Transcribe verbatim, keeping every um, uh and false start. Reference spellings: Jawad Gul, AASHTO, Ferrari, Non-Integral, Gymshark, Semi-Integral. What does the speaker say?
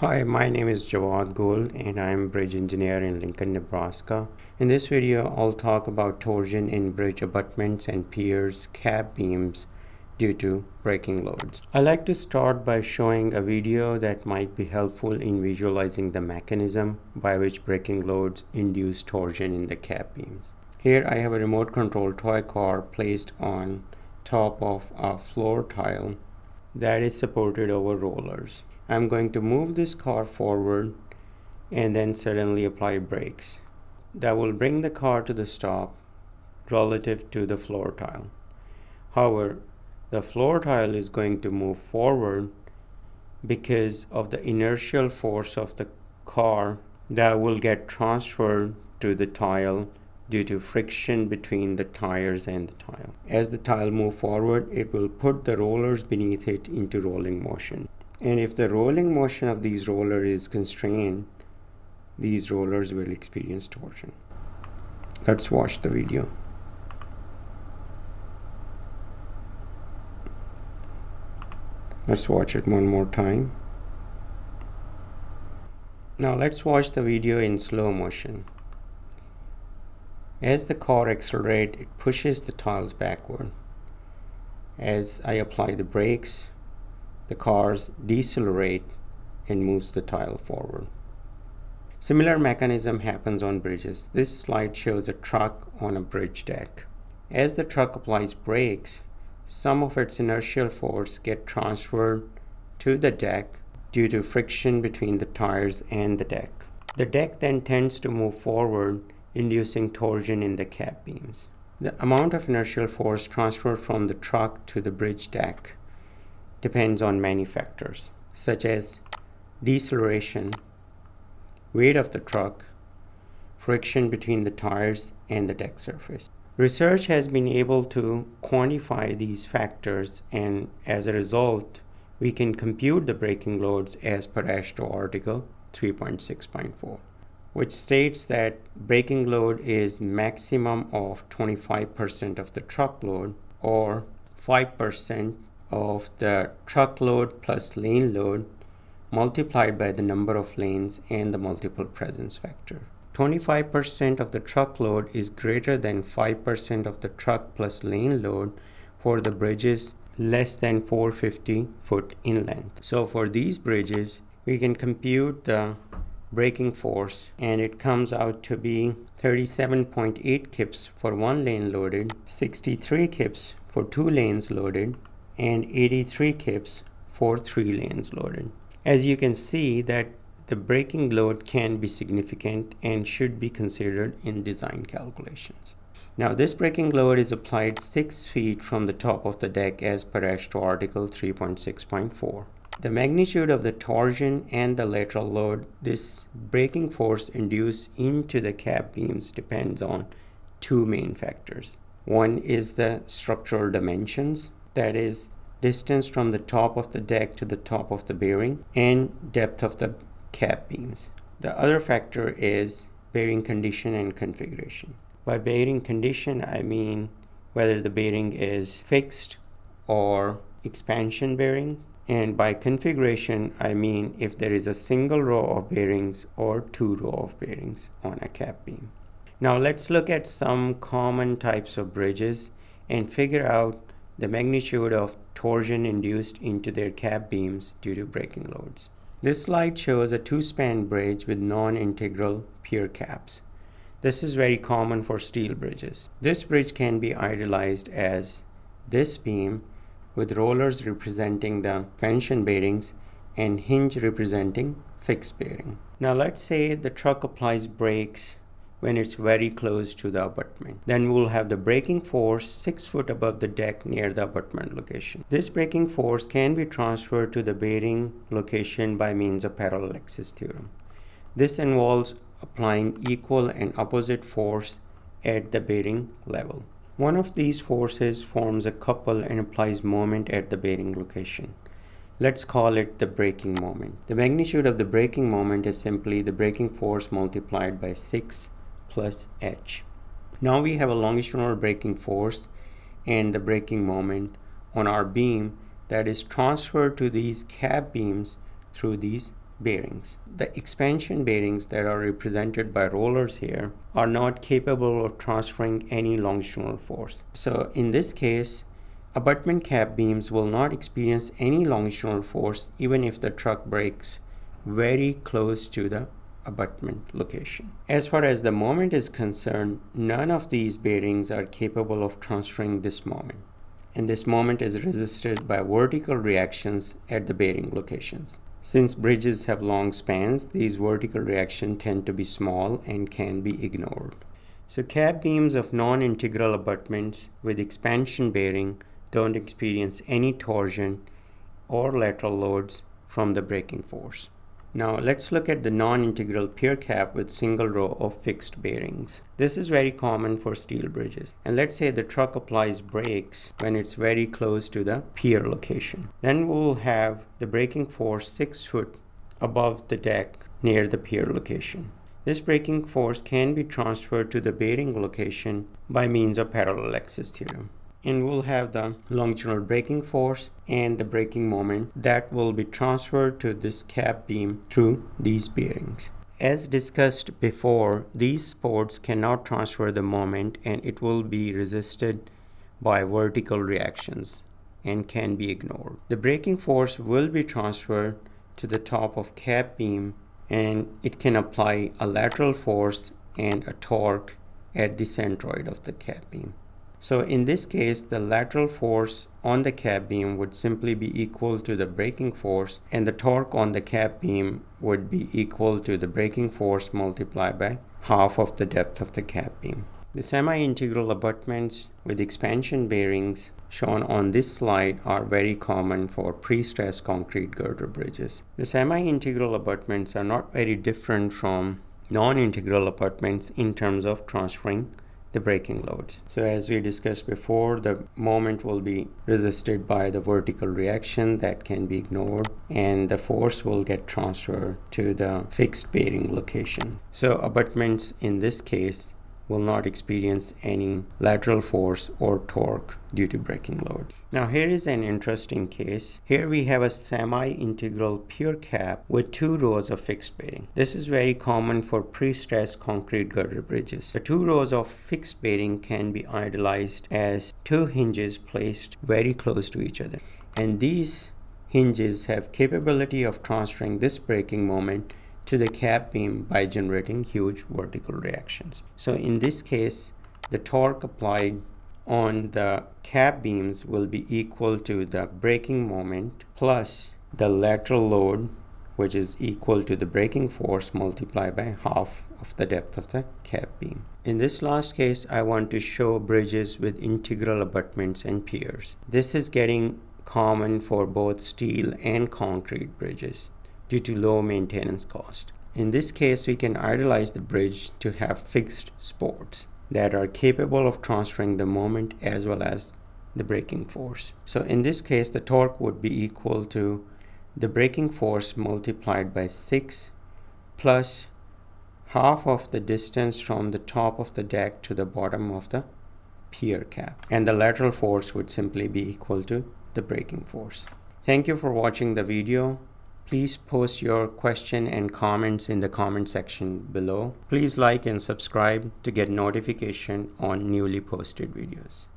Hi, my name is Jawad Gul and I am a bridge engineer in Lincoln, Nebraska. In this video, I'll talk about torsion in bridge abutments and piers, cab beams due to braking loads. I like to start by showing a video that might be helpful in visualizing the mechanism by which braking loads induce torsion in the cab beams. Here I have a remote control toy car placed on top of a floor tile that is supported over rollers. I'm going to move this car forward and then suddenly apply brakes. That will bring the car to the stop relative to the floor tile. However, the floor tile is going to move forward because of the inertial force of the car that will get transferred to the tile due to friction between the tires and the tile. As the tile moves forward, it will put the rollers beneath it into rolling motion. And if the rolling motion of these rollers is constrained, these rollers will experience torsion. Let's watch the video. Let's watch it one more time. Now let's watch the video in slow motion. As the car accelerates, it pushes the tiles backward. As I apply the brakes, the cars decelerate and moves the tile forward. Similar mechanism happens on bridges. This slide shows a truck on a bridge deck. As the truck applies brakes, some of its inertial force gets transferred to the deck due to friction between the tires and the deck. The deck then tends to move forward, inducing torsion in the cab beams. The amount of inertial force transferred from the truck to the bridge deck depends on many factors, such as deceleration, weight of the truck, friction between the tires and the deck surface. Research has been able to quantify these factors, and as a result, we can compute the braking loads as per AASHTO article three point six point four, which states that braking load is maximum of twenty-five percent of the truck load or five percent of the truck load plus lane load multiplied by the number of lanes and the multiple presence factor. twenty-five percent of the truck load is greater than five percent of the truck plus lane load for the bridges less than four hundred fifty foot in length. So for these bridges, we can compute the braking force, and it comes out to be thirty-seven point eight kips for one lane loaded, sixty-three kips for two lanes loaded, and eighty-three kips for three lanes loaded. As you can see that the braking load can be significant and should be considered in design calculations. Now this braking load is applied six feet from the top of the deck as per AASHTO article three point six point four. The magnitude of the torsion and the lateral load this braking force induced into the cab beams depends on two main factors. One is the structural dimensions, that is distance from the top of the deck to the top of the bearing, and depth of the cab beams. The other factor is bearing condition and configuration. By bearing condition, I mean whether the bearing is fixed or expansion bearing, and by configuration, I mean if there is a single row of bearings or two row of bearings on a cab beam. Now let's look at some common types of bridges and figure out the magnitude of torsion induced into their cab beams due to braking loads. This slide shows a two-span bridge with non-integral pier caps. This is very common for steel bridges. This bridge can be idealized as this beam with rollers representing the expansion bearings and hinge representing fixed bearing. Now let's say the truck applies brakes when it's very close to the abutment. Then we'll have the braking force six foot above the deck near the abutment location. This braking force can be transferred to the bearing location by means of parallel axis theorem. This involves applying equal and opposite force at the bearing level. One of these forces forms a couple and applies moment at the bearing location. Let's call it the braking moment. The magnitude of the braking moment is simply the braking force multiplied by six plus h. Now we have a longitudinal braking force and the braking moment on our beam that is transferred to these cab beams through these bearings. The expansion bearings that are represented by rollers here are not capable of transferring any longitudinal force. So in this case, abutment cap beams will not experience any longitudinal force even if the truck breaks very close to the abutment location. As far as the moment is concerned, none of these bearings are capable of transferring this moment, and this moment is resisted by vertical reactions at the bearing locations. Since bridges have long spans, these vertical reactions tend to be small and can be ignored. So cap beams of non-integral abutments with expansion bearing don't experience any torsion or lateral loads from the braking force. Now let's look at the non-integral pier cap with single row of fixed bearings. This is very common for steel bridges. And let's say the truck applies brakes when it's very close to the pier location. Then we'll have the braking force six foot above the deck near the pier location. This braking force can be transferred to the bearing location by means of parallel axis theorem. And we'll have the longitudinal braking force and the braking moment that will be transferred to this cap beam through these bearings. As discussed before, these supports cannot transfer the moment, and it will be resisted by vertical reactions and can be ignored. The braking force will be transferred to the top of cap beam, and it can apply a lateral force and a torque at the centroid of the cap beam. So in this case, the lateral force on the cap beam would simply be equal to the braking force, and the torque on the cap beam would be equal to the braking force multiplied by half of the depth of the cap beam. The semi-integral abutments with expansion bearings shown on this slide are very common for pre-stressed concrete girder bridges. The semi-integral abutments are not very different from non-integral abutments in terms of transferring the braking loads. So as we discussed before, the moment will be resisted by the vertical reaction that can be ignored, and the force will get transferred to the fixed bearing location. So abutments in this case will not experience any lateral force or torque due to braking load. Now here is an interesting case. Here we have a semi-integral pier cap with two rows of fixed bearing. This is very common for pre-stressed concrete girder bridges. The two rows of fixed bearing can be idealized as two hinges placed very close to each other. And these hinges have capability of transferring this braking moment to the cap beam by generating huge vertical reactions. So in this case, the torque applied on the cap beams will be equal to the braking moment plus the lateral load, which is equal to the braking force multiplied by half of the depth of the cap beam. In this last case, I want to show bridges with integral abutments and piers. This is getting common for both steel and concrete bridges due to low maintenance cost. In this case, we can idealize the bridge to have fixed supports that are capable of transferring the moment as well as the braking force. So in this case, the torque would be equal to the braking force multiplied by six plus half of the distance from the top of the deck to the bottom of the pier cap. And the lateral force would simply be equal to the braking force. Thank you for watching the video. Please post your question and comments in the comment section below. Please like and subscribe to get notification on newly posted videos.